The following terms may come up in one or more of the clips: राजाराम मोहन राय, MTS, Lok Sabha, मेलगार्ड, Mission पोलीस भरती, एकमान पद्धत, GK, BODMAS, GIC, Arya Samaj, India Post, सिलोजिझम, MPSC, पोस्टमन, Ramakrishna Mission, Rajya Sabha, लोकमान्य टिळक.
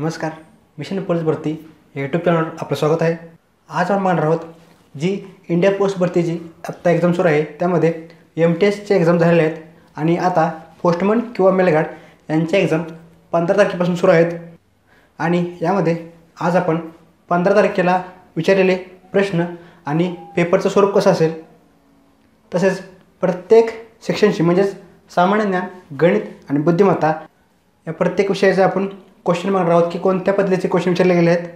नमस्कार, mission पोलीस भरती YouTube चॅनलवर आपलं स्वागत आहे। आज आपण मांडणार आहोत जी इंडिया पोस्ट भरतीची आत्ता एक्झाम सुरू आहे, त्यामध्ये MTSचे एक्झाम झालेले आहेत आणि आता पोस्टमन किंवा मेलगार्ड यांच्या एक्झाम 15 तारखेपासून सुरू आहेत। आणि यामध्ये आज आपण 15 तारखेला विचारलेले प्रश्न आणि पेपरचं स्वरूप कसं असेल, तसेच प्रत्येक सेक्शनशी म्हणजेच सामान्य ज्ञान, गणित आणि बुद्धिमत्ता या प्रत्येक विषयाचा आपण क्वेश्चन मांडणार आहोत की कोणत्या पद्धतीचे क्वेश्चन विचारले गेले आहेत।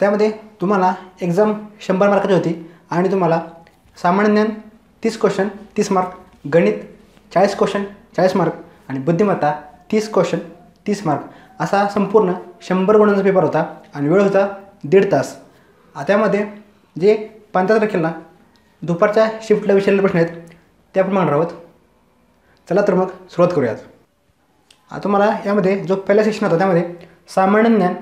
त्यामध्ये तुम्हाला एक्झाम 100 मार्काची होती आणि तुम्हाला सामान्य ज्ञान 30 क्वेश्चन 30 मार्क, गणित 40 क्वेश्चन 40 मार्क आणि बुद्धिमत्ता 30 क्वेश्चन 30 मार्क असा संपूर्ण 100 गुणांचा पेपर होता आणि वेळ होता 1.5 तास। त्यामध्ये जे 15 तारखेला दुपारच्या शिफ्टला विचारलेले प्रश्न आहेत ते आपण मांडणार आहोत। चला तर मग सुरुवात करूयात। तुम्हाला यामध्ये जो पहिला सेक्शन होता त्यामध्ये सामान्य ज्ञान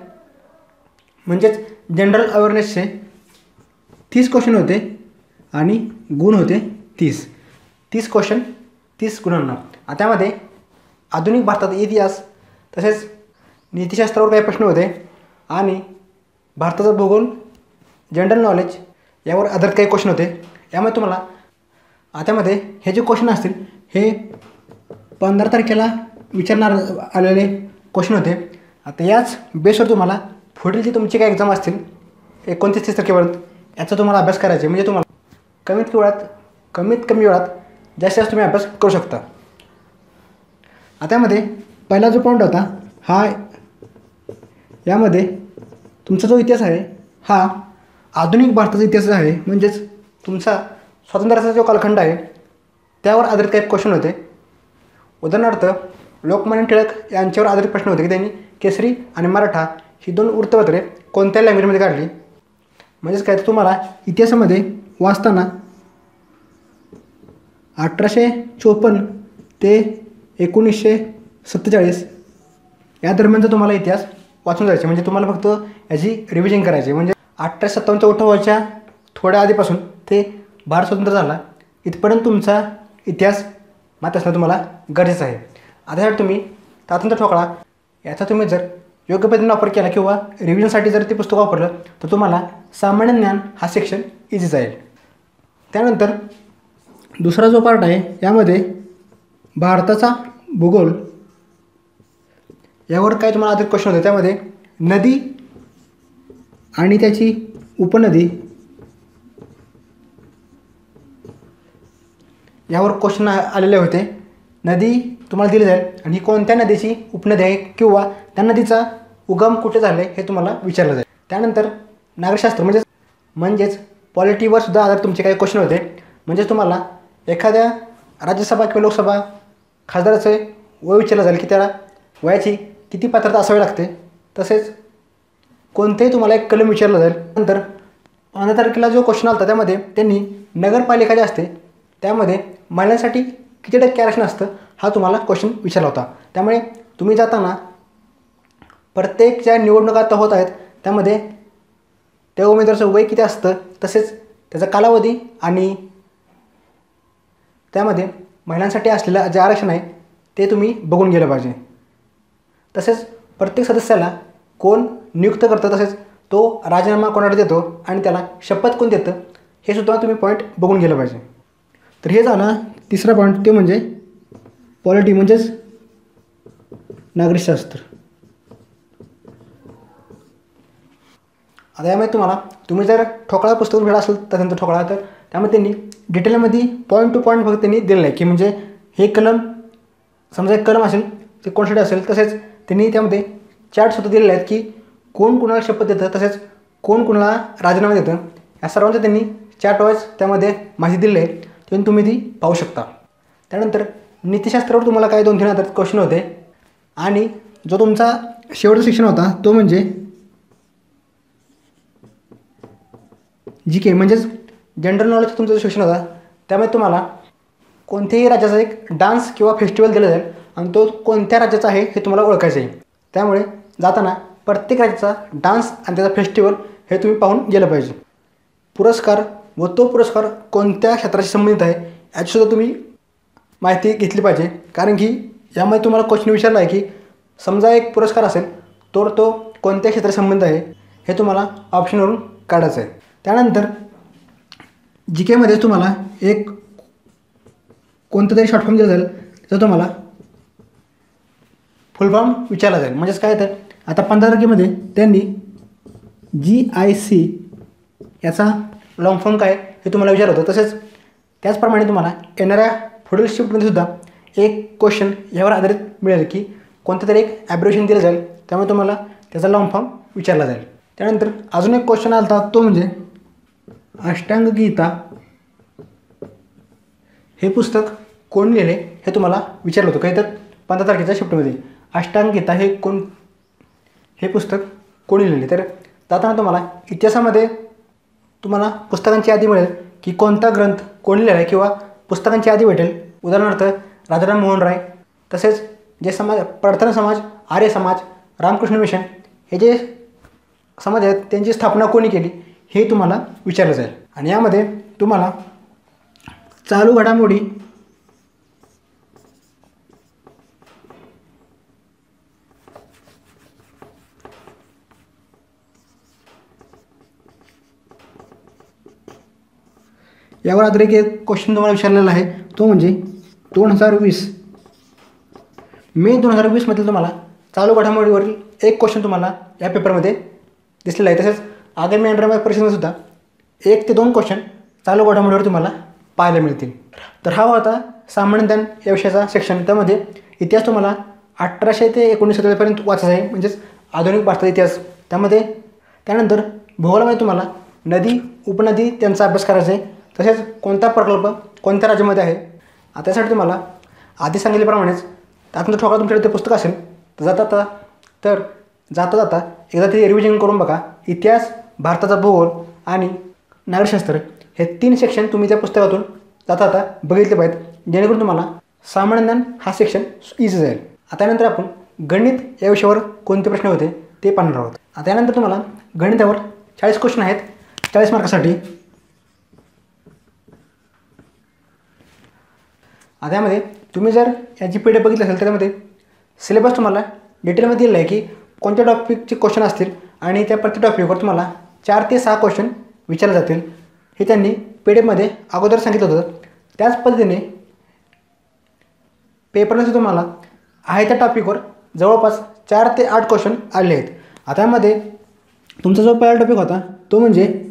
म्हणजेच जनरल अवेअरनेसचे 30 क्वेश्चन होते आणि गुण होते 30 क्वेश्चन 30 गुणांना। त्यामध्ये आधुनिक भारतात इतिहास तसेच नीतिशास्त्रावर काही प्रश्न होते आणि भारताचा भूगोल, जनरल नॉलेज यावर आधारित काही क्वेश्चन होते। यामध्ये तुम्हाला त्यामध्ये हे जे क्वेश्चन असतील हे 15 तारखेला विचारणार आलेले क्वेश्चन होते। याच बेसवर तुम्हाला पुढील जे तुमचे काय एक्झाम असतील 29 तारखेपर्यंत याचा तुम्हाला अभ्यास करायचा आहे, म्हणजे तुम्हाला कमीत कमी वेळात जास्तीत जास्त तुम्ही अभ्यास करू शकता। त्यामध्ये पहिला जो पॉईंट होता हा, यामध्ये तुमचा जो इतिहास आहे हा आधुनिक भारताचा इतिहास आहे, म्हणजेच तुमचा स्वातंत्र्याचा जो कालखंड आहे त्यावर आधारित काही क्वेश्चन होते। उदाहरणार्थ लोकमान्य टिळक यांच्यावर आधारित प्रश्न होते की त्यांनी केसरी आणि मराठा ही दोन वृत्तपत्रे कोणत्या लँग्वेजमध्ये काढली, म्हणजेच काय तुम्हाला इतिहासामध्ये वाचताना 1854 ते 1947 या दरम्यानचा तुम्हाला इतिहास वाचून जायचे, म्हणजे तुम्हाला फक्त याची रिव्हिजन करायची, म्हणजे 1857 उठावाच्या थोड्या आधीपासून ते भारत स्वतंत्र झाला इथपर्यंत तुमचा इतिहास माहीत असणं तुम्हाला गरजेचं आहे। त्यासाठी तुम्ही तातंत्र ठोकळा याचा तुम्ही जर योग्य पद्धतीने वापर केला किंवा रिव्हिजनसाठी जर ते पुस्तक वापरलं तर तुम्हाला सामान्य ज्ञान हा सेक्शन इझी जाईल। त्यानंतर दुसरा जो पार्ट आहे यामध्ये भारताचा भूगोल यावर काय तुम्हाला आधारित क्वेश्चन होते। त्यामध्ये नदी आणि त्याची उपनदी यावर क्वेश्चन आलेले होते। नदी तुम्हाला दिली जाईल आणि ही कोणत्या नदीची उपनदी आहे किंवा त्या नदीचा उगम कुठे झाला हे तुम्हाला विचारलं जाईल। त्यानंतर नागरिकशास्त्र म्हणजेच पॉलिटीवर सुद्धा आधारित तुमचे काही क्वेश्चन होते, म्हणजेच तुम्हाला एखाद्या राज्यसभा किंवा लोकसभा खासदाराचे वय विचारलं जाईल की त्याला वयाची किती पात्रता असावी लागते, तसेच कोणतेही तुम्हाला एक कलम विचारलं जाईल। नंतर 15 तारखेला जो क्वेश्चन आला त्यामध्ये त्यांनी नगरपालिका जी असते त्यामध्ये महिलांसाठी किती टक्के आरक्षण असतं हा तुम्हाला क्वेश्चन विचारला होता। त्यामुळे तुम्ही जाताना प्रत्येक ज्या निवडणुका आता होत आहेत त्यामध्ये त्या उमेदवाराचं वय किती असतं, तसेच त्याचा कालावधी आणि त्यामध्ये महिलांसाठी असलेलं जे आरक्षण आहे ते तुम्ही बघून गेलं पाहिजे। तसेच प्रत्येक सदस्याला कोण नियुक्त करतं, तसेच तो राजीनामा कोणाला देतो आणि त्याला शपथ कोण देतं हे सुद्धा तुम्ही पॉईंट बघून गेलं पाहिजे। तर हे झाला तिसरा पॉईंट, ते म्हणजे पॉलिटी म्हणजेच नागरिकशास्त्र। आता यामध्ये तुम्ही जर ठोकळा पुस्तक भेट असेल त्यानंतर ठोकळा तर त्यामध्ये त्यांनी डिटेलमध्ये पॉईंट टू पॉईंट फक्त त्यांनी दिलेलं आहे की म्हणजे हे कलम समजा एक कलम असेल ते कोणसाठी असेल, तसेच त्यांनी त्यामध्ये चार्टसुद्धा दिलेले आहेत की कोण कोणाला शपथ देतं तसेच कोण कोणाला राजीनामा देतं, या सर्वांचं त्यांनी चार्ट वाईज त्यामध्ये माहिती दिलेली आहे, तेव्हा तुम्ही ती पाहू शकता। त्यानंतर नीतिशास्त्रावर तुम्हाला काही 2-3 आधारित क्वेश्चन होते। आणि जो तुमचा शेवटचा सेक्शन होता तो म्हणजे GK म्हणजेच जनरल नॉलेज तुमचा जो सेक्शन होता त्यामध्ये तुम्हाला कोणत्याही राज्याचा एक डान्स किंवा फेस्टिवल दिला जाईल आणि तो कोणत्या राज्याचा आहे हे तुम्हाला ओळखायचं आहे। त्यामुळे जाताना प्रत्येक राज्याचा डान्स आणि त्याचा फेस्टिवल हे तुम्ही पाहून गेलं पाहिजे। पुरस्कार व तो पुरस्कार कोणत्या क्षेत्राशी संबंधित आहे याचीसुद्धा तुम्ही माहिती घेतली पाहिजे, कारण की यामध्ये तुम्हाला क्वेश्चन विचारला आहे की समजा एक पुरस्कार असेल तर तो कोणत्या क्षेत्र संबंध आहे हे तुम्हाला ऑप्शनवरून काढायचं आहे। त्यानंतर जीके मध्ये तुम्हाला एक कोणता तरी शॉर्ट फॉर्म दिला जाईल जो तुम्हाला फुल फॉर्म विचारला जाईल। म्हणजे काय तर आता 15 तारखेमध्ये त्यांनी GIC याचा लॉन्ग फॉर्म काय हे तुम्हाला विचारलं होतं। तसेच त्याचप्रमाणे तुम्हाला येणाऱ्या पुढील शिफ्टमध्ये सुद्धा एक क्वेश्चन यावर आधारित मिळेल की कोणता तरी एक ॲब्रिव्हिएशन दिला जाईल, त्यामुळे तुम्हाला त्याचा लॉन्ग फॉर्म विचारला जाईल। त्यानंतर अजून एक क्वेश्चन आला होता तो म्हणजे अष्टांग गीता हे पुस्तक कोण लिहिले हे तुम्हाला विचारलं होतं। काही तर 15 तारखेच्या शिफ्टमध्ये अष्टांग गीता हे पुस्तक कोणी लिहिले, तर जाताना तुम्हाला इतिहासामध्ये तुम्हाला पुस्तकांची यादी मिळेल की कोणता ग्रंथ कोणी लिहिला आहे किंवा पुस्तकांची यादी भेटेल। उदाहरणार्थ राजाराम मोहन राय, तसेच जे समाज प्रार्थना समाज, आर्य समाज, रामकृष्ण मिशन हे जे समाज आहेत त्यांची स्थापना कोणी केली हे तुम्हाला विचारलं जाईल। आणि यामध्ये तुम्हाला चालू घडामोडी यावर आधारित एक क्वेश्चन तुम्हाला विचारलेला आहे तो म्हणजे 2020 मे 2020 मध्ये तुम्हाला चालू घडामोडीवरील एक क्वेश्चन तुम्हाला या पेपरमध्ये दिसलेला आहे। तसेच आगामी अंडरमार्क परीक्षेमध्ये सुद्धा 1 ते 2 क्वेश्चन चालू घडामोडीवर तुम्हाला पाहायला मिळतील। तर हा होता सामान्य ज्ञान या विषयाचा सेक्शन। त्यामध्ये इतिहास तुम्हाला 1800 ते 1947 पर्यंत वाचायचा आहे, म्हणजेच आधुनिक भारताचा इतिहास त्यामध्ये। त्यानंतर भूगोलामध्ये तुम्हाला नदी उपनदी त्यांचा अभ्यास करायचा आहे, तसेच कोणता प्रकल्प कोणत्या राज्यामध्ये आहे। आता त्यासाठी तुम्हाला आधी सांगितल्याप्रमाणेच आतमध्ये ठोका तुमच्याकडे ते पुस्तक असेल तर जाता जाता एकदा ते रिव्हिजन करून बघा। इतिहास, भारताचा भूगोल आणि नागरिकशास्त्र हे 3 सेक्शन तुम्ही त्या पुस्तकातून जाता बघितले पाहिजेत, जेणेकरून तुम्हाला सामान्य ज्ञान हा सेक्शन इझी जाईल। आता यानंतर आपण गणित या विषयावर कोणते प्रश्न होते ते पाहणार आहोत। आता यानंतर तुम्हाला गणितावर 40 क्वेश्चन आहेत 40 मार्कासाठी। आता यामध्ये तुम्ही जर याची पी डी एफ बघितली असेल तर त्यामध्ये सिलेबस तुम्हाला डिटेलमध्ये दिलेला आहे की कोणत्या टॉपिकचे क्वेश्चन असतील आणि त्या प्रत्येक टॉपिकवर तुम्हाला 4 ते 6 क्वेश्चन विचारले जातील, हे त्यांनी पी डी एफमध्ये अगोदर सांगितलं होतं। त्याच पद्धतीने पेपरमध्ये तुम्हाला आहे त्या टॉपिकवर जवळपास 4 ते 8 क्वेश्चन आले आहेत। आता यामध्ये तुमचा जो पहिला टॉपिक होता तो म्हणजे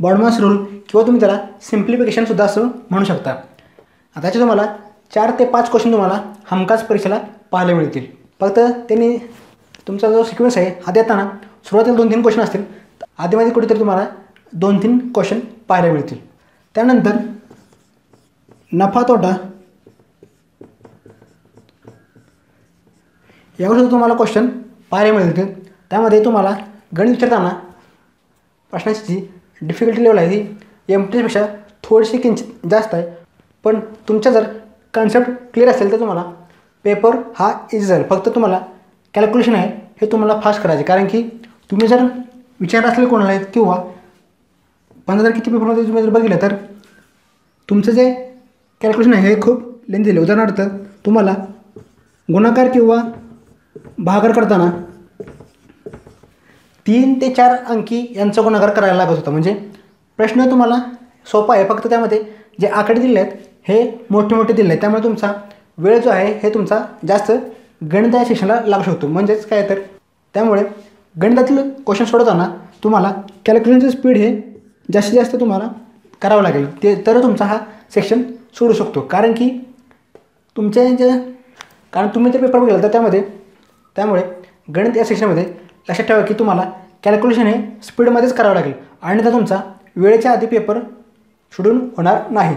बॉडमास रूल किंवा तुम्ही त्याला सिम्प्लिफिकेशनसुद्धा असं म्हणू शकता। आता याचे तुम्हाला 4 ते 5 क्वेश्चन तुम्हाला हमखास परीक्षेला पाहायला मिळतील। फक्त त्यांनी तुमचा जो सिक्वेन्स आहे हा देताना सुरुवातीला 2-3 क्वेश्चन असतील, आधीमध्ये कुठेतरी तुम्हाला 2-3 क्वेश्चन पाहायला मिळतील। त्यानंतर नफा तोटा यावरसुद्धा तुम्हाला क्वेश्चन पाहायला मिळतील। त्यामध्ये तुम्हाला गणित विचारताना प्रश्नाची जी डिफिकल्टी लेवल आहे ती MTSपेक्षा थोडीशी किंचित जास्त आहे, पण तुमच्या जर कॉन्सेप्ट क्लिअर असेल तर तुम्हाला पेपर हा इझी जाईल। फक्त तुम्हाला कॅल्क्युलेशन आहे हे तुम्हाला फास्ट करायचे, कारण की तुम्ही जर विचार असले कोणाला किंवा 15 तारखेच्या पेपरमध्ये तुम्ही जर बघितलं तर तुमचं जे कॅल्क्युलेशन आहे हे खूप लेंथी दिले। उदाहरणार्थ तुम्हाला गुणाकार किंवा भागाकार करताना 3 ते 4 अंकी यांचा गुणाकार करायला लागत होता। म्हणजे प्रश्न तुम्हाला सोपा आहे, फक्त त्यामध्ये जे आकडे दिले आहेत हे मोठे दिले आहेत, त्यामुळे तुमचा वेळ जो आहे हे तुमचा जास्त गणित या सेक्शनला लागू शकतो। म्हणजेच काय तर त्यामुळे गणितातील क्वेश्चन सोडवताना तुम्हाला कॅल्क्युलेशनचं स्पीड हे जास्तीत जास्त तुम्हाला करावं लागेल, ते तर तुमचा हा सेक्शन सोडू शकतो। कारण की तुम्ही जर पेपर बघितला तर त्यामुळे गणित या सेक्शनमध्ये लक्षात ठेवा की तुम्हाला कॅल्क्युलेशन हे स्पीडमध्येच करावं लागेल आणि तर तुमचा वेळेच्या आधी पेपर सोडून होणार नाही।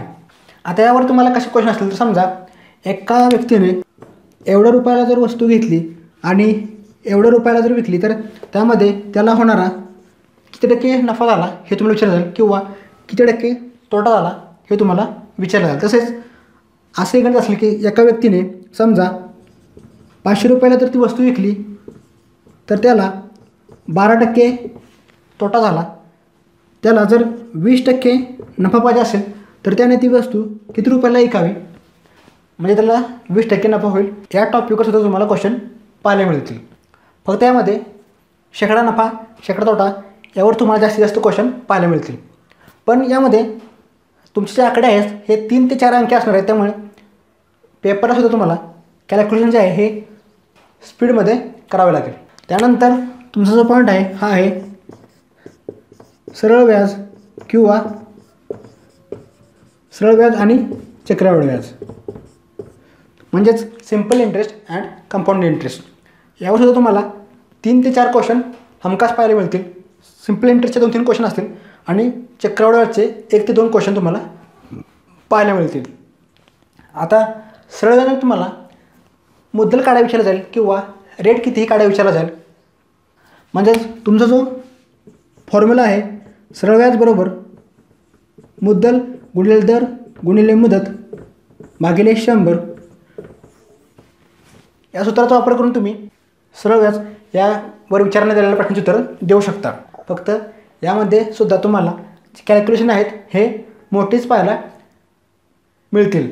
आता यावर तुम्हाला कसे क्वेश्चन असतील तर समजा एका व्यक्तीने एवढ्या रुपयाला जर वस्तू घेतली आणि एवढ्या रुपयाला जर विकली तर त्यामध्ये त्याला होणारा किती टक्के नफा झाला हे तुम्हाला विचारलं जाईल किंवा किती टक्के तोटा झाला हे तुम्हाला विचारलं जाईल। तसेच असे गणित असेल की एका व्यक्तीने समजा 500 रुपयाला जर ती वस्तू विकली तर त्याला 12% तोटा झाला, त्याला जर 20% नफा पाहिजे असेल तर त्याने ती वस्तू किती रुपयाला ऐकावी म्हणजे त्याला 20% नफा होईल। या टॉपिकवर सुद्धा तुम्हाला क्वेश्चन पाहायला मिळतील। फक्त यामध्ये शेकडा नफा शेकडा तोटा यावर तुम्हाला जास्तीत जास्त क्वेश्चन पाहायला मिळतील। पण यामध्ये तुमचे जे आकडे आहेत हे 3 ते 4 अंकी असणार आहेत, त्यामुळे पेपरला सुद्धा तुम्हाला कॅल्क्युलेशन जे आहे हे स्पीड मध्ये करावे लागेल। त्यानंतर तुमचा जो पॉइंट आहे हा आहे सरळ व्याज किंवा सरळ व्याज आणि चक्रवाढ व्याज म्हणजे simple interest and compound interest. यावर सुद्धा तुम्हाला 3 ते 4 क्वेश्चन हमखास पाहायला मिळतील। सिंपल इंटरेस्टचे 2-3 क्वेश्चन असतील आणि चक्रवाढ व्याजचे 1 ते 2 क्वेश्चन तुम्हाला पाहायला मिळतील। आता सरळ व्याज तुम्हाला मुद्दल काढाय विचारला जाईल किंवा रेट किती काढाय विचारला जाईल। म्हणजे तुमचा जो फॉर्म्युला आहे सरळ व्याज बरोबर मुद्दल गुणिले दर गुणिले मुदत भागिले 100 या सूत्राचा वापर करून तुम्ही सरळ व्याज यावर विचारण्यात आलेल्या प्रश्नाचे उत्तर देऊ शकता। फक्त यामध्ये सुद्धा तुम्हाला जे कॅल्क्युलेशन आहेत हे मोठेच पाहायला मिळतील,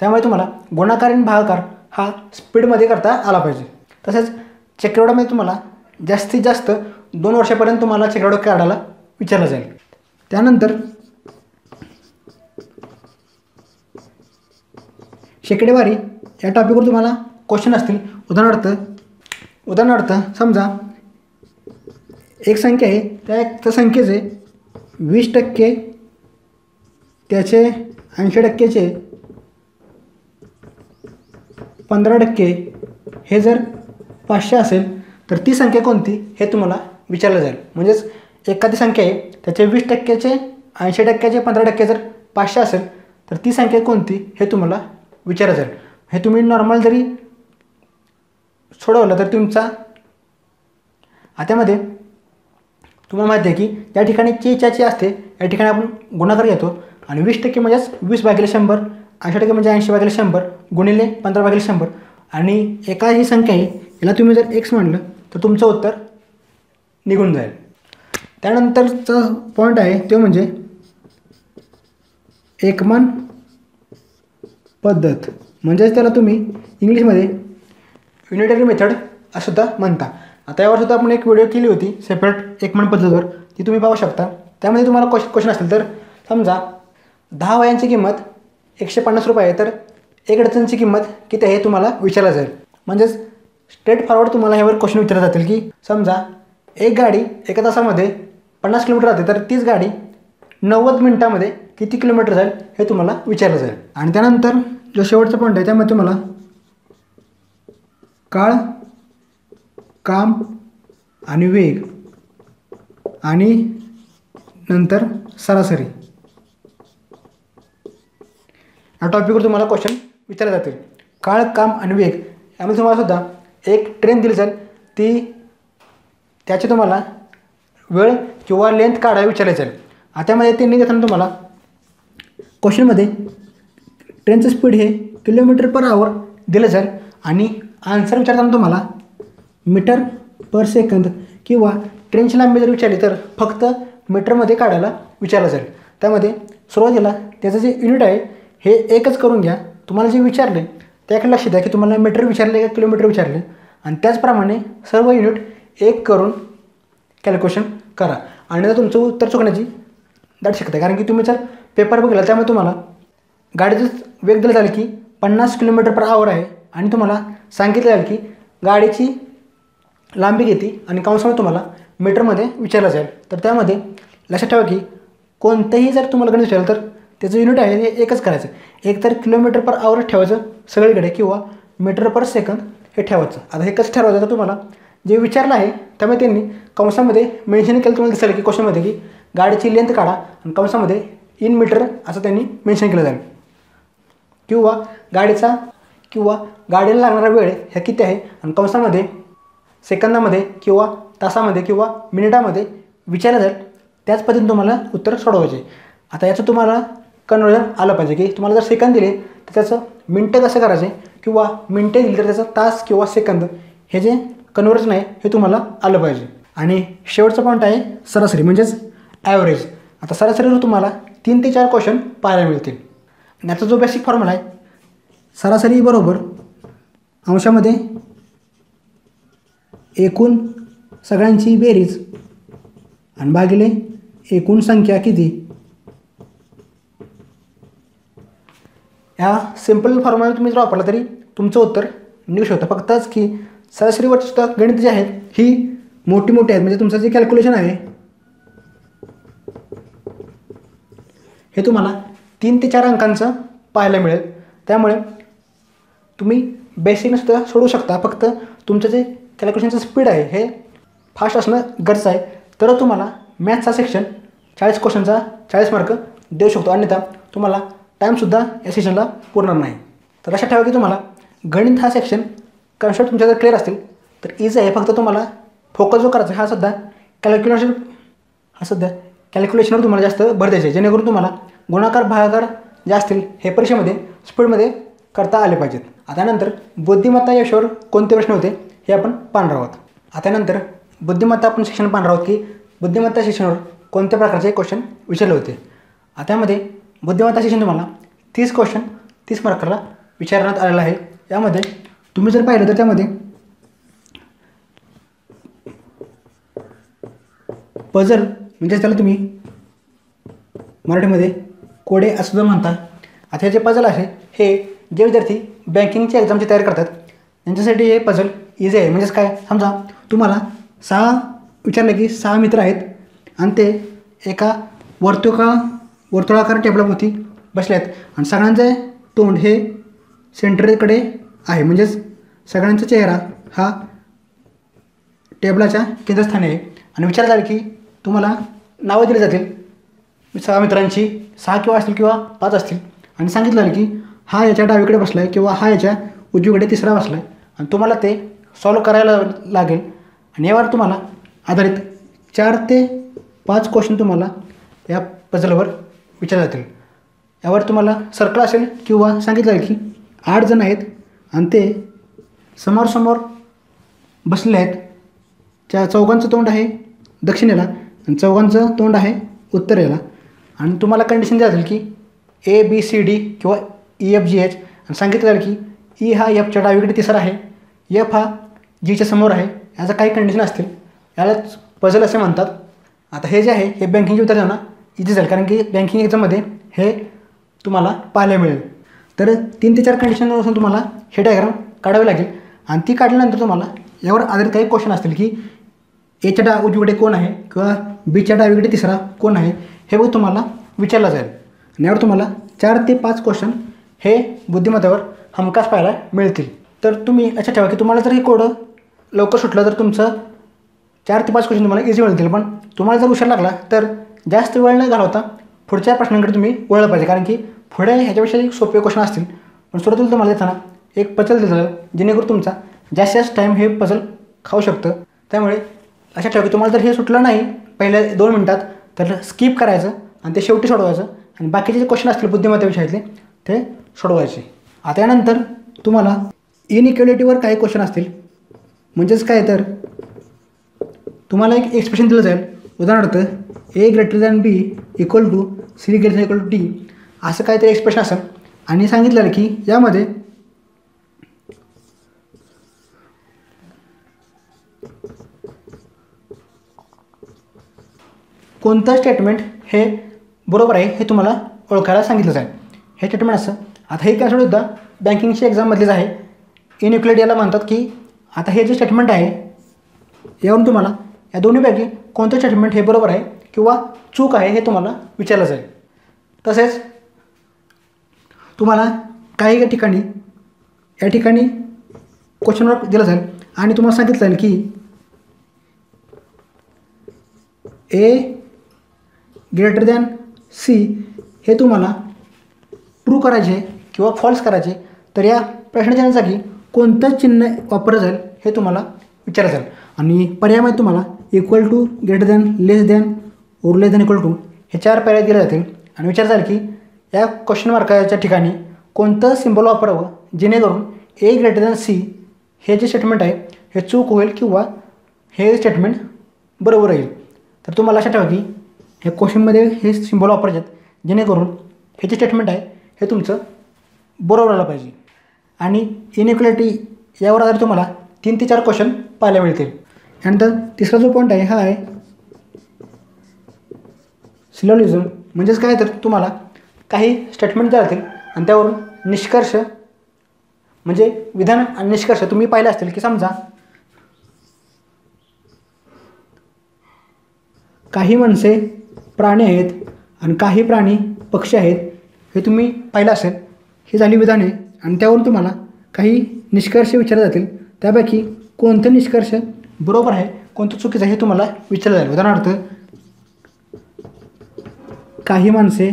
त्यामुळे तुम्हाला गुणाकार आणि भागाकार हा स्पीडमध्ये करता आला पाहिजे। तसेच चक्रवाढमध्ये तुम्हाला जास्तीत जास्त 2 वर्षापर्यंत तुम्हाला चक्रवाढ काढायला विचारला जाईल। त्यानंतर शेकडेवारी या टॉपिकवर तुम्हाला क्वेश्चन असतील। उदाहरणार्थ समजा एक संख्या आहे, त्या एक संख्येचे 20% त्याचे 80% चे 15% हे जर 500 असेल तर ती संख्या कोणती हे तुम्हाला विचारलं जाईल। म्हणजेच एखादी संख्या आहे त्याचे 20% चे 80% चे 15% जर 500 असेल तर ती संख्या कोणती हे तुम्हाला विचारलं जाईल। हे तुम्ही नॉर्मल जरी सोडवलं तर तुमचा आत्यामध्ये तुम्हाला माहिती आहे की या ठिकाणी चे असते, या ठिकाणी आपण गुणाकार घेतो आणि 20% म्हणजेच 20/100, 80% म्हणजे 80/100 गुणिले 15/100 आणि एका ही संख्या आहे याला तुम्ही जर x म्हटलं तर तुमचं उत्तर निघून जाईल। त्यानंतरचा पॉइंट आहे तो म्हणजे एकमान पद्धत म्हणजे त्याला तुम्ही इंग्लिशमध्ये युनिटरी मेथड असं सुद्धा म्हणता। आता यावर सुद्धा आपण एक व्हिडिओ केली होती सेपरेट एकमान पद्धतीवर, ती तुम्ही पाहू शकता। त्यामध्ये तुम्हाला क्वेश्चन असतील तर समजा 10 वयांची किंमत ₹150 आहे तर 1 डझनची किंमत किती आहे तुम्हाला विचारलं जाईल। म्हणजेच स्ट्रेट फॉरवर्ड तुम्हाला यावर क्वेश्चन विचारले जातील की समजा एक गाडी एका तासामध्ये 50 किलोमीटर जाते तर तीच गाडी 90 मिनिटांमध्ये किती किलोमीटर जाईल हे तुम्हाला विचारलं जाईल। आणि त्यानंतर जो शेवटचा पॉइंट आहे त्यामध्ये तुम्हाला काळ काम आणि वेग आणि नंतर सरासरी या टॉपिकवर तुम्हाला क्वेश्चन विचारले जातील। काळ काम आणि वेग यामध्ये तुम्हाला सुद्धा एक ट्रेन दिली जाईल, त्याची तुम्हाला वेळ किंवा लेंथ काढायला विचारले जाईल। आतामध्ये ते निघताना तुम्हाला क्वेश्चनमध्ये ट्रेनचं स्पीड हे km/h दिलं जाईल आणि आन्सर विचारताना तुम्हाला m/s किंवा ट्रेनची लांबी जर विचारली तर फक्त मीटरमध्ये काढायला विचारलं जाईल। त्यामध्ये सुरुवातीला त्याचं जे युनिट आहे हे एकच करून घ्या। तुम्हाला जे विचारले त्याकडे लक्ष द्या की तुम्हाला मीटर विचारले का किलोमीटर विचारले आणि त्याचप्रमाणे सर्व युनिट एक करून कॅल्क्युलेशन करा आणि जर तुमचं उत्तर चुकण्याची दाट शकते, कारण की तुम्ही जर पेपर बघितला त्यामुळे तुम्हाला गाडीचं वेग दिलं जाईल की 50 km/h आहे आणि तुम्हाला सांगितलं जाईल की गाडीची लांबी किती आणि कंसामध्ये तुम्हाला मीटरमध्ये विचारलं जाईल। तर त्यामध्ये लक्षात ठेवा की कोणतेही जर तुम्हाला गणित विचारलं तर त्याचं युनिट आहे हे एकच करायचं, एकतर km/h ठेवायचं सगळीकडे किंवा m/s हे ठेवायचं। आता हे कसं ठरवायचं तर तुम्हाला जे विचारलं आहे त्यामुळे त्यांनी कंसामध्ये मेन्शन केलं, तुम्हाला दिसेल की क्वेश्चनमध्ये की गाडीची लेंथ काढा आणि कंसामध्ये इन मीटर असं त्यांनी मेन्शन केलं जाईल किंवा गाडीचा किंवा गाडीला लागणारा वेळ हे किती आहे आणि कंसामध्ये सेकंदामध्ये किंवा तासामध्ये किंवा मिनिटामध्ये विचारलं जाईल। त्याच पद्धतीने तुम्हाला उत्तर सोडवायचे। आता याचं तुम्हाला कन्व्हर्जन आलं पाहिजे की तुम्हाला जर सेकंद दिले तर त्याचं मिनटं कसं करायचे किंवा मिनटे दिली तर त्याचं तास किंवा सेकंद हे जे कन्व्हर्जन आहे हे तुम्हाला आलं पाहिजे। आणि शेवटचा पॉईंट आहे सरासरी म्हणजेच ॲव्हरेज। आता सरासरीवर तुम्हाला 3 ते 4 क्वेश्चन पाहायला मिळतील आणि याचा जो बेसिक फॉर्म्युला आहे सरासरी बरोबर अंशामध्ये एकूण सगळ्यांची बेरीज आणि भागिले एकूण संख्या किती। या सिंपल फॉर्म्युला तुम्ही जर वापरला तरी तुमचं उत्तर निघू शकतं। फक्तच की सरासरी वरची सुद्धा गणित जी आहेत ही मोठी मोठी आहेत, म्हणजे तुमचं जे कॅल्क्युलेशन आहे हे तुम्हाला 3 ते 4 अंकांचं पाहायला मिळेल। त्यामुळे तुम्ही बेसिकने सुद्धा सोडू शकता, फक्त तुमचं जे कॅल्क्युलेशनचं स्पीड आहे हे फास्ट असणं गरजेचं आहे। तर तुम्हाला मॅथ्सचा सेक्शन 40 क्वेश्चनचा 40 मार्क देऊ शकतो, अन्यथा तुम्हाला टाईमसुद्धा या सेशनला पुरणार नाही। तर लक्षात ठेवा की तुम्हाला गणित हा सेक्शन कॉन्सेप्ट तुमच्या जर क्लिअर असतील तर इझी आहे। फक्त तुम्हाला फोकस जो करायचा हा सध्या कॅल्क्युलेशन कॅल्क्युलेशनवर तुम्हाला जास्त भर द्यायचा आहे, जेणेकरून तुम्हाला गुणाकार भागाकार जे असतील हे परीक्षेमध्ये स्पीडमध्ये करता आले पाहिजेत। आता नंतर बुद्धिमत्ता या विषयावर कोणते प्रश्न होते हे आपण पाहणार आहोत। आता नंतर बुद्धिमत्ता आपण सेक्शन पाहणार आहोत की बुद्धिमत्ता सेक्शनवर कोणत्या प्रकारचे क्वेश्चन विचारले होते। आता यामध्ये बुद्धिमत्ता सेक्शन तुम्हाला 30 क्वेश्चन 30 मार्काला विचारण्यात आलेला आहे। यामध्ये तुम्ही जर पाहिलं तर त्यामध्ये पजल म्हणजे त्याला तुम्ही मराठीमध्ये कोडे असं सुद्धा म्हणतात। आता हे जे पजल आहे हे जे विद्यार्थी बँकिंगची एक्झामची तयारी करतात त्यांच्यासाठी हे पजल इझी आहे। म्हणजेच काय, समजा तुम्हाला 6 विचारले की 6 मित्र आहेत आणि ते एका वर्तुळाकार टेबलावरती बसले आहेत आणि सगळ्यांचे तोंड हे सेंटरकडे आहे, म्हणजेच सगळ्यांचा चेहरा हा टेबलाच्या केंद्रस्थानी आहे। आणि विचारलं जाईल की तुम्हाला नावं दिली जातील 6 मित्रांची, 6 किंवा असतील किंवा 5 असतील, आणि सांगितलं जाईल की हा याच्या डावीकडे बसला आहे किंवा हा याच्या उजवीकडे तिसरा बसला आहे, आणि तुम्हाला ते सॉल्व करायला लागेल। आणि यावर तुम्हाला आधारित 4 ते 5 क्वेश्चन तुम्हाला या पजलवर विचारले जातील। यावर तुम्हाला सर्कल असेल किंवा सांगितलं जाईल की 8 जण आहेत आणि ते समोरसमोर बसले आहेत, त्या चौघांचं तोंड आहे दक्षिणेला आणि चौघांचं तोंड आहे उत्तरेला, आणि तुम्हाला कंडिशन द्या जाईल की ABCD किंवा EFGH, आणि सांगितलं जाईल की E हा Fच्या डावीकडे तिसरा आहे, F हा जीच्या समोर आहे, याचा काही कंडिशन असतील। यालाच पजल असे म्हणतात। आता हे जे आहे हे बँकिंगची उतरताना इझी जाईल, कारण की बँकिंग एक्झाममध्ये हे तुम्हाला पाहायला मिळेल। तर 3 ते 4 कंडिशनपासून तुम्हाला हे डायग्राम काढावी लागेल, आणि ती काढल्यानंतर तुम्हाला यावर आधारित काही क्वेश्चन असतील की एच्या उजवीकडे कोण आहे किंवा बीच्या डावीकडे तिसरा कोण आहे हे बघ तुम्हाला विचारलं जाईल। आणि यावर तुम्हाला 4 ते 5 क्वेश्चन हे बुद्धिमत्तेवर हमखास पाहायला मिळतील। तर तुम्ही लक्षात ठेवा की तुम्हाला जर हे कोडं लवकर सुटलं तर तुमचं 4 ते 5 क्वेश्चन तुम्हाला इझी मिळतील, पण तुम्हाला जर उशीर लागला तर जास्त वेळ न घालवता पुढच्या प्रश्नांकडे तुम्ही वळलं पाहिजे, कारण की पुढे ह्याच्याविषयी सोपे क्वेश्चन असतील। पण सुरुवातीला तुम्हाला देताना एक पजल दिलं जाईल, जेणेकरून तुमचा जास्त टाईम हे पजल खाऊ शकतं। त्यामुळे लक्षात ठेवा की तुम्हाला जर हे सुटलं नाही पहिल्या 2 मिनिटात तर स्किप करायचं आणि ते शेवटी सोडवायचं, आणि बाकीचे जे क्वेश्चन असतील बुद्धिमत्ता विषयातले ते सोडवायचे। आता यानंतर तुम्हाला इनइक्वॅलिटीवर काही क्वेश्चन असतील, म्हणजेच काय तर तुम्हाला एक एक्सप्रेशन दिलं जाईल, उदाहरणार्थ A > B = C > D असं काहीतरी एक्सप्रेशन असेल, आणि सांगितलं आहे की यामध्ये कोणतं स्टेटमेंट हे बरोबर आहे हे तुम्हाला ओळखायला सांगितलं जाईल, हे स्टेटमेंट असं। आता हे कॅन्सल सुद्धा बँकिंगची एक्झाममधलेच आहे, इनइक्वॅलिटी याला म्हणतात की आता हे जे स्टेटमेंट आहे यावरून तुम्हाला या दोन्हीपैकी कोणतं स्टेटमेंट हे बरोबर आहे किंवा चूक आहे हे तुम्हाला विचारलं जाईल। तसेच तुम्हाला काही ठिकाणी या ठिकाणी क्वेश्चन मार्क दिला जाईल, आणि तुम्हाला सांगितलं जाईल की A > C हे तुम्हाला ट्रू करायचे किंवा फॉल्स करायचे, तर या प्रश्नाच्या जागी कोणतं चिन्ह वापरलं जाईल हे तुम्हाला विचारलं जाईल। आणि पर्यायामध्ये तुम्हाला =, < < < or < < हे 4 पर्याय दिले जातील, आणि विचारलं जाईल की या क्वेश्चन मार्काच्या ठिकाणी कोणतं सिम्बॉल वापरावं जेणेकरून A > C हे जे स्टेटमेंट आहे हे चूक होईल किंवा हे स्टेटमेंट बरोबर येईल। तर तुम्हाला लक्षात ठेवा की हे क्वेश्चनमध्ये हे सिम्बॉल वापरायचे जेणेकरून हे जे स्टेटमेंट आहे हे तुमचं बरोबर आलं पाहिजे। आणि इनइक्वॅलिटी यावर आधारित तुम्हाला 3 ते 4 क्वेश्चन पाहायला मिळतील। अँड तिसरा जो पॉइंट आहे हा आहे सिलोजिझम, म्हणजे काय तर तुम्हाला काही स्टेटमेंट जातील आणि त्यावरून निष्कर्ष म्हणजे विधान आणि निष्कर्ष तुम्ही पाहिले असतील की समजा काही माणसे प्राणी आहेत आणि काही प्राणी पक्षी आहेत हे तुम्ही पाहिले असेल। हे झाली विधाने आणि त्यावरून तुम्हाला काही निष्कर्ष विचारले जातील, त्यापैकी कोणते निष्कर्ष बरोबर आहे कोणते चुकीचे आहे हे तुम्हाला विचारले जाईल। उदाहरणार्थ काही माणसे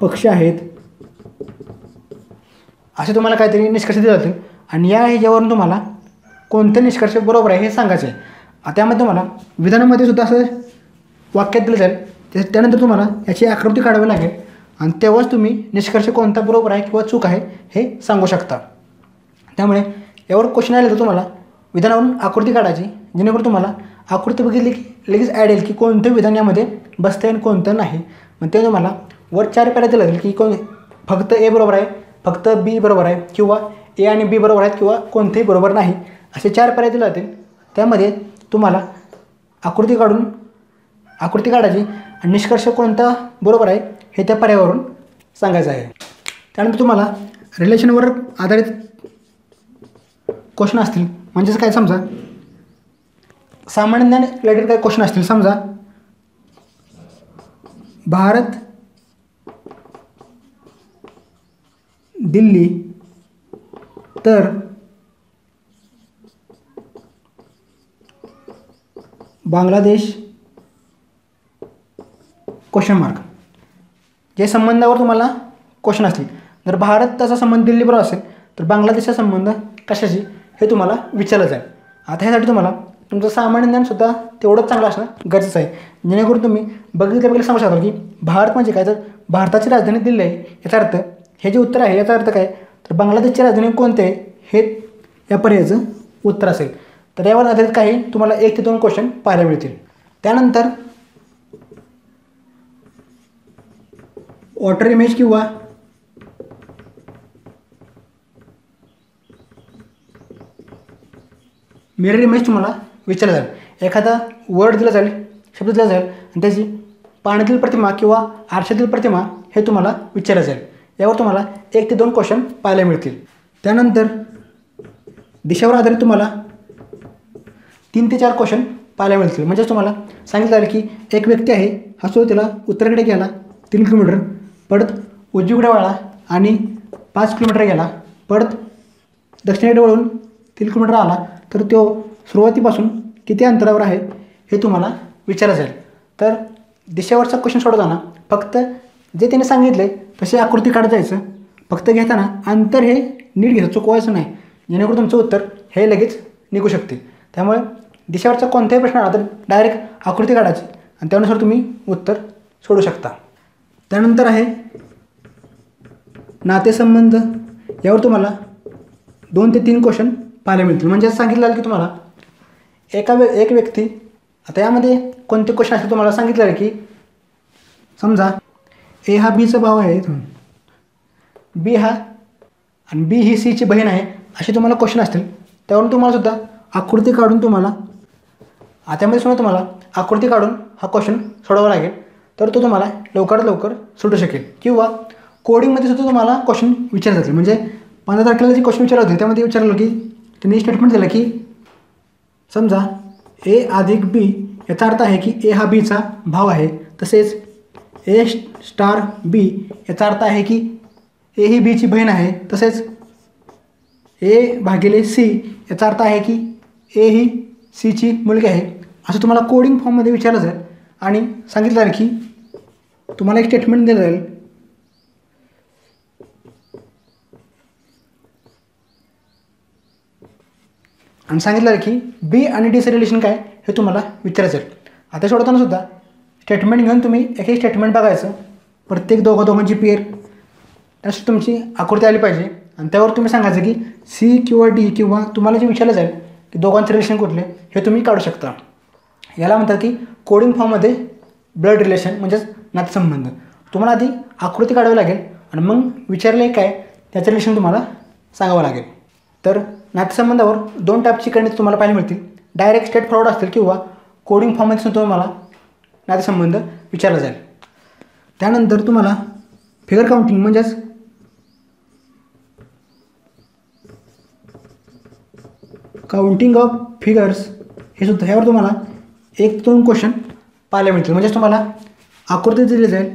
पक्षी आहेत असे तुम्हाला काहीतरी निष्कर्ष दिले जातील आणि या ह्याच्यावरून तुम्हाला कोणते निष्कर्ष बरोबर आहे हे सांगायचे आहे। त्यामध्ये तुम्हाला विधानामध्ये सुद्धा असं वाक्यात दिलं जाईल, त्यानंतर तुम्हाला याची आकृती काढावी लागेल आणि तेव्हाच तुम्ही निष्कर्ष कोणता बरोबर आहे किंवा चूक आहे हे सांगू शकता। त्यामुळे यावर क्वेश्चन आले तर तुम्हाला विधानावरून आकृती काढायची, जेणेकरून तुम्हाला आकृती बघितली की लगेच ॲड येईल की कोणतं विधान यामध्ये बसतं आणि कोणतं नाही। मग ते तुम्हाला वर 4 पॅरा दिलं जाईल की कोण फक्त ए बरोबर आहे, फक्त बी बरोबर आहे किंवा ए आणि बी बरोबर आहेत किंवा कोणतेही बरोबर नाही, असे 4 पॅरा दिले जातील। त्यामध्ये तुम्हाला आकृती काढून आकृती काढायची आणि निष्कर्ष कोणता बरोबर आहे हे त्या पर्यायावरून सांगायचं आहे। त्यानंतर तुम्हाला रिलेशनवर आधारित क्वेश्चन असतील, म्हणजेच काय समजा सामान्य ज्ञान रिलेटेड काय क्वेश्चन असतील। समजा भारत दिल्ली तर बांग्लादेश क्वेश्चन मार्क, जे संबंधावर तुम्हाला क्वेश्चन असतील। जर भारताचा संबंध दिल्लीबरोबर असेल तर बांग्लादेशचा संबंध कशाशी हे तुम्हाला विचारलं जाईल। आता ह्यासाठी तुम्हाला तुमचं सामान्य ज्ञानसुद्धा तेवढंच चांगलं असणं गरजेचं आहे, जेणेकरून तुम्ही बघितल्याबद्दल सांगू शकाल की भारत म्हणजे काय, तर भारताची राजधानी दिल्ली आहे याचा अर्थ हे जे उत्तर आहे याचा अर्थ काय, तर बांग्लादेशची राजधानी कोणती आहे हे या पर्यायाचं उत्तर असेल। तर यावर आधारित काही तुम्हाला 1 ते 2 क्वेश्चन पाहायला मिळतील। त्यानंतर वॉटर इमेज किंवा मिरर इमेज तुम्हाला विचारलं जाईल। एखादा वर्ड दिला जाईल, शब्द दिला जाईल आणि त्याची पाण्यातील प्रतिमा किंवा आरशातील प्रतिमा हे तुम्हाला विचारलं जाईल। यावर तुम्हाला 1 ते 2 क्वेश्चन पाहायला मिळतील। त्यानंतर दिशावर आधारित तुम्हाला 3 ते 4 क्वेश्चन पाहायला मिळतील, म्हणजे तुम्हाला सांगितलं जाईल की एक व्यक्ती आहे हा सुरुवातीला उत्तरेकडे गेला 3 किलोमीटर, परत उजवीकडे वळला आणि 5 किलोमीटर गेला, परत दक्षिणेकडे वळून 3 किलोमीटर आला, तर तो सुरुवातीपासून किती अंतरावर आहे हे तुम्हाला विचारलं जाईल। तर दिशेवरचा क्वेश्चन सोडवताना फक्त जे त्याने सांगितले तशी आकृती काढत जायचं, फक्त घेताना अंतर हे नीट घ्यायचं, चुकवायचं नाही, जेणेकरून तुमचं उत्तर हे लगेच निघू शकते। त्यामुळे दिशेवरचा कोणताही प्रश्न आला तर डायरेक्ट आकृती काढायची आणि त्यानुसार तुम्ही उत्तर सोडू शकता। त्यानंतर आहे नातेसंबंध, यावर तुम्हाला 2 ते 3 क्वेश्चन पाहायला मिळतील, म्हणजे सांगितलं की तुम्हाला एक व्यक्ती, आता यामध्ये कोणते क्वेश्चन असतील तुम्हाला सांगितलं की समजा ए हा बीचा भाव आहे, बी हा आणि बी ही सीची बहीण आहे, असे तुम्हाला क्वेश्चन असतील। त्यावरून तुम्हाला सुद्धा आकृती काढून तुम्हाला आतामध्ये सुद्धा तुम्हाला आकृती काढून हा क्वेश्चन सोडवावा लागेल, तर तो तुम्हाला लवकरात लवकर सुटू शकेल। किंवा कोडिंगमध्ये सुद्धा तुम्हाला क्वेश्चन विचारले जातील, म्हणजे 15 तारखेला जे क्वेश्चन विचारले होते त्यामध्ये विचारलं की त्यांनी स्टेटमेंट दिलं की समजा A+B याचा अर्थ आहे की A हा बीचा भाव आहे, तसेच A'(B) याचा अर्थ आहे की A ही बीची बहीण आहे, तसेच A/C याचा अर्थ आहे की A ही सीची मुलगी आहे, असं तुम्हाला कोडिंग फॉर्ममध्ये विचारलं जाईल। आणि सांगितलं जाईल की तुम्हाला एक स्टेटमेंट दिलं जाईल आणि सांगितलं जाईल की B आणि Dचं रिलेशन काय हे तुम्हाला विचारायचं आहे। आता सोडवताना सुद्धा स्टेटमेंट घेऊन तुम्ही एक स्टेटमेंट बघायचं, प्रत्येक दोघांची पेअर त्यासाठी तुमची आकृती आली पाहिजे आणि त्यावर तुम्ही सांगायचं की C किंवा D किंवा तुम्हाला जे विचारलं जाईल की दोघांचं रिलेशन कुठले हे तुम्ही काढू शकता। याला म्हणतात की कोडिंग फॉर्ममध्ये ब्लड रिलेशन म्हणजेच नातेसंबंध। तुम्हाला आधी आकृती काढावी लागेल आणि मग विचारले काय त्याचं रिलेशन तुम्हाला सांगावं लागेल। तर नातेसंबंधावर दोन टाईपची करणे तुम्हाला पाहायला मिळतील, डायरेक्ट स्टेट फॉरवर्ड असतील किंवा कोडिंग फॉर्मॅटसून तुम्हाला नातेसंबंध विचारला जाईल। त्यानंतर तुम्हाला फिगर काउंटिंग म्हणजेच काउंटिंग ऑफ फिगर्स हे सुद्धा ह्यावर तुम्हाला एक दोन क्वेश्चन पाहायला मिळतील, म्हणजेच तुम्हाला आकृती दिली जाईल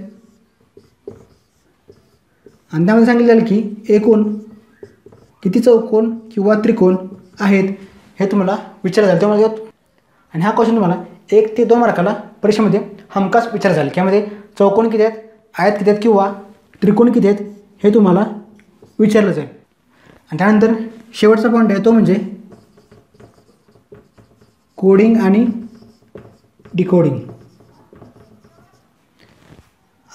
आणि त्यामध्ये सांगितले जाईल की एकूण किती चौकोन किंवा त्रिकोण आहेत हे तुम्हाला विचारलं जाईल त्यामध्ये, आणि हा क्वेश्चन तुम्हाला 1 ते 2 मार्काला परीक्षेमध्ये हमखास विचारला जाईल की यामध्ये चौकोन किती आहेत, आयत किती आहेत किंवा त्रिकोण किती आहेत हे तुम्हाला विचारलं जाईल। आणि त्यानंतर शेवटचा पॉईंट आहे तो म्हणजे कोडिंग आणि डिकोडिंग।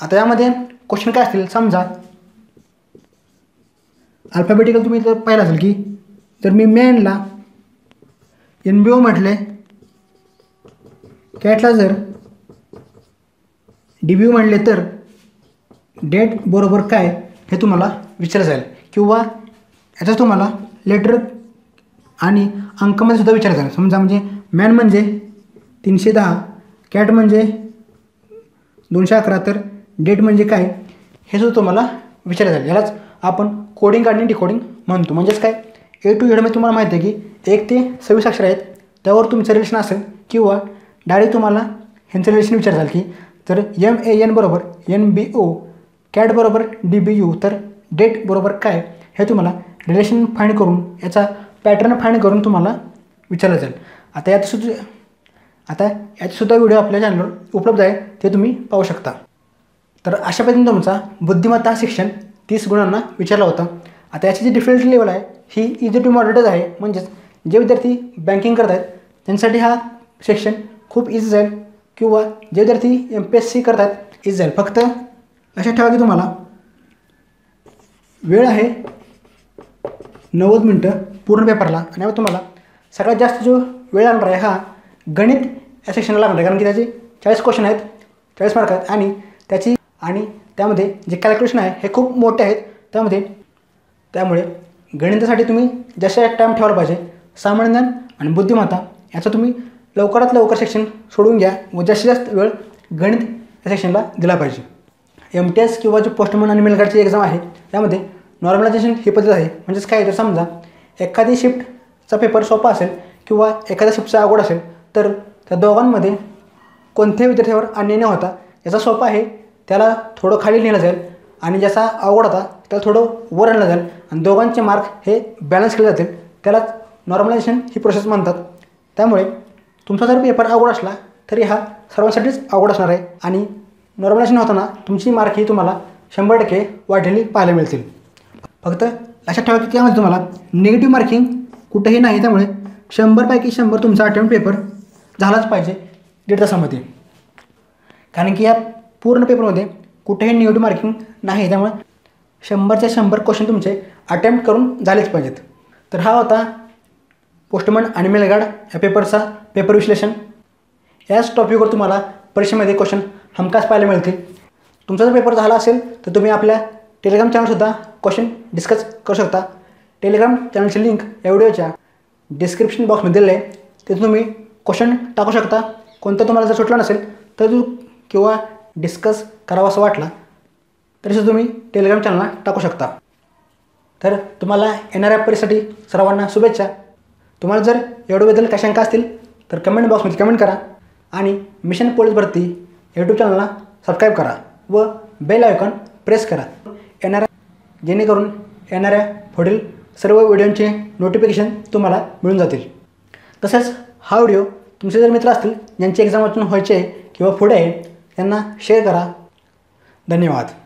आता यामध्ये क्वेश्चन काय असतील, समजा अल्फाबेटिकल तुम्ही जर पाहिलं असेल की जर मी मॅनला NBO म्हटले, कॅटला जर DBO म्हटले तर डेट बरोबर काय हे तुम्हाला विचारलं जाईल किंवा याचा तुम्हाला लेटर आणि अंकामध्ये सुद्धा विचारलं जाईल। समजा म्हणजे मॅन म्हणजे 310, कॅट म्हणजे 211, तर डेट म्हणजे काय हे सुद्धा तुम्हाला विचारलं जाईल। यालाच आपण कोडिंग आणि डिकोडिंग म्हणतो, म्हणजेच काय A to Z मध्ये तुम्हाला माहिती आहे की 1 ते 26 अक्षर आहेत त्यावर तुमचं रिलेशन असेल किंवा डायरेक्ट तुम्हाला ह्यांचं रिलेशन विचारलं की तर MAN = NBO, CAT = DBU, तर डेट बरोबर काय हे तुम्हाला रिलेशन फाइंड करून याचा पॅटर्न फाइंड करून तुम्हाला विचारलं जाईल। आता यातसुद्धा व्हिडिओ आपल्या चॅनलवर उपलब्ध आहे, ते तुम्ही पाहू शकता। तर अशा पद्धतीने तुमचा बुद्धिमत्ता शिक्षण 30 गुणांना विचारला होता। आता याची जी डिफिकल्टी लेवल आहे ही इझी टू मॉडरेट आहे, म्हणजेच जे विद्यार्थी बँकिंग करत आहेत त्यांच्यासाठी हा सेक्शन खूप इझी जाईल किंवा जे विद्यार्थी MPSC करत आहेत इझी जाईल। फक्त लक्षात ठेवा की तुम्हाला वेळ आहे 90 मिनटं पूर्ण पेपरला, आणि यावर तुम्हाला सगळ्यात जास्त जो वेळ लागणार आहे हा गणित या सेक्शनला लागणार आहे, कारण की त्याचे 40 क्वेश्चन आहेत, 40 मार्क आहेत आणि त्यामध्ये जे कॅल्क्युलेशन आहे हे खूप मोठे आहेत त्यामुळे गणितासाठी तुम्ही जास्त टाईम ठेवायला पाहिजे। सामान्य ज्ञान आणि बुद्धिमत्ता याचं तुम्ही लवकरात लवकर सेक्शन सोडून घ्या व जास्तीत जास्त वेळ गणित या सेक्शनला दिला पाहिजे। MTS किंवा जे पोस्टमन आणि मेल गार्डची एक्झाम आहे त्यामध्ये नॉर्मलायझेशन ही पद्धत आहे, म्हणजेच काय तर समजा एखादी शिफ्टचा पेपर सोपा असेल किंवा एखाद्या शिफ्टचा अवघड असेल तर त्या दोघांमध्ये कोणत्याही विद्यार्थ्यावर अन्याय न होता याचा सोपा आहे त्याला थोडं खाली नेलं जाईल आणि ज्याचा आवड होता त्याला थोडं वर आणलं जाईल आणि दोघांचे मार्क हे बॅलन्स केले जातील, त्यालाच नॉर्मलायझेशन ही प्रोसेस म्हणतात। त्यामुळे तुमचा जर पेपर अवघड असला तरी हा सर्वांसाठीच अवघड असणार आहे आणि नॉर्मलायझेशन होताना तुमची मार्क ही तुम्हाला 100% वाढलेली पाहायला मिळतील। फक्त लक्षात ठेवा की त्यामध्ये तुम्हाला निगेटिव्ह मार्किंग कुठेही नाही, त्यामुळे 100 पैकी 100 तुमचा अटेम्प्ट पेपर झालाच पाहिजे 1.5 तासामध्ये, कारण की या पूर्ण पेपरमध्ये कुठेही निगेटिव्ह मार्किंग नाही, त्यामुळे 100 च्या 100 क्वेश्चन तुमचे अटेम्प्ट करून झालेच पाहिजेत। तर हा होता पोस्टमन आणि मेल गार्ड या पेपरचा पेपर विश्लेषण। याच टॉपिकवर तुम्हाला परीक्षेमध्ये क्वेश्चन हमखास पाहायला मिळतील। तुमचा जर पेपर झाला असेल तर तुम्ही आपल्या टेलिग्राम चॅनलसुद्धा क्वेश्चन डिस्कस करू शकता। टेलिग्राम चॅनलची लिंक या व्हिडिओच्या डिस्क्रिप्शन बॉक्समध्ये दिलेलं आहे, तिथून तुम्ही क्वेश्चन टाकू शकता। कोणता तुम्हाला जर सुटला नसेल तर किंवा डिस्कस करावा असं वाटला तरीसुद्धा तुम्ही टेलिग्राम चॅनलला टाकू शकता। तर तुम्हाला येणाऱ्या परीक्षेसाठी सर्वांना शुभेच्छा। तुम्हाला जर याबद्दल काही शंका असतील तर कमेंट बॉक्समध्ये कमेंट करा आणि मिशन पोलीस भरती यूट्यूब चॅनलला सबस्क्राईब करा व बेल आयकॉन प्रेस करा जेणेकरून येणाऱ्या पुढील सर्व व्हिडिओंचे नोटिफिकेशन तुम्हाला मिळून जातील। तसेच हा व्हिडिओ तुमचे जर मित्र असतील ज्यांची एक्झाम वाचून व्हायचे किंवा पुढे आहे त्यांना शेअर करा। धन्यवाद।